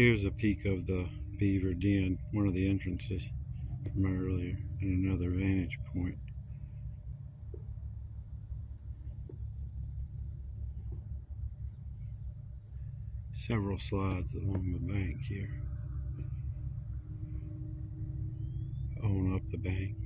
Here's a peek of the beaver den, one of the entrances from earlier, and another vantage point. Several slides along the bank here, on up the bank.